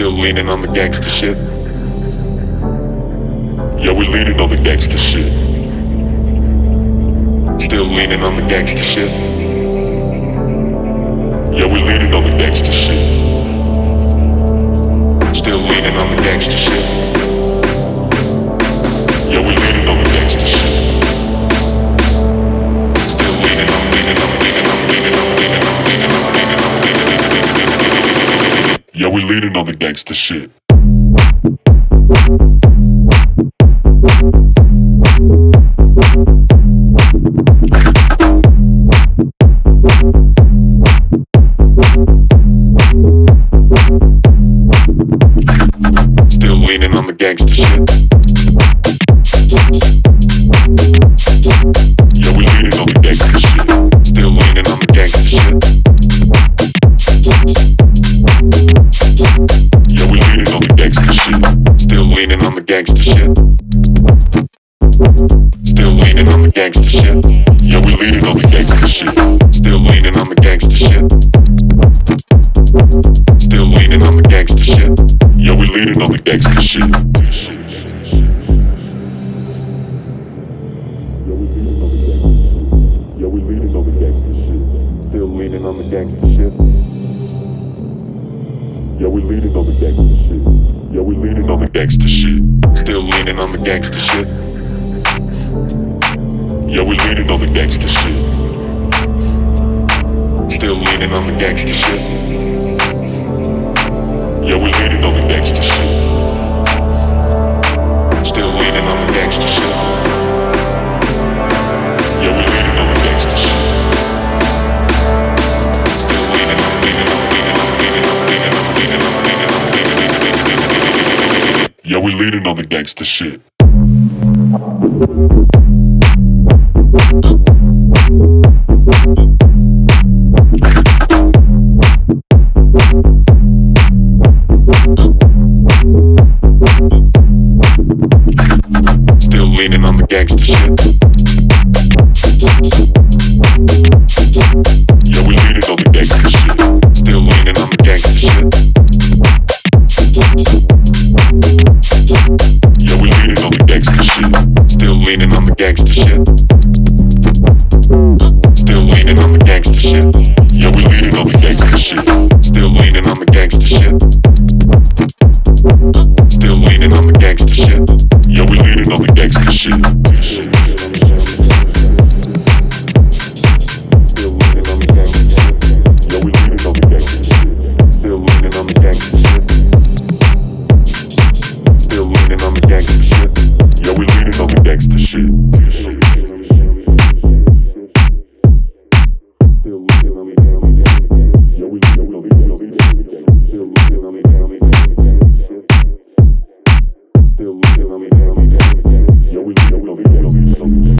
still leaning on the gangster shit. Yeah, we leaning on the gangster shit. Still leaning on the gangster shit. Yeah, we leaning on the gangster shit. Still leaning on the gangster shit. Yeah, we leaning on the gangster shit. Still leaning on, leaning on, leaning on, leaning on, leaning on, leaning on, leaning on, leaning on, leaning on. Yeah, we leaning on the gangster shit. Still leaning on the gangster shit.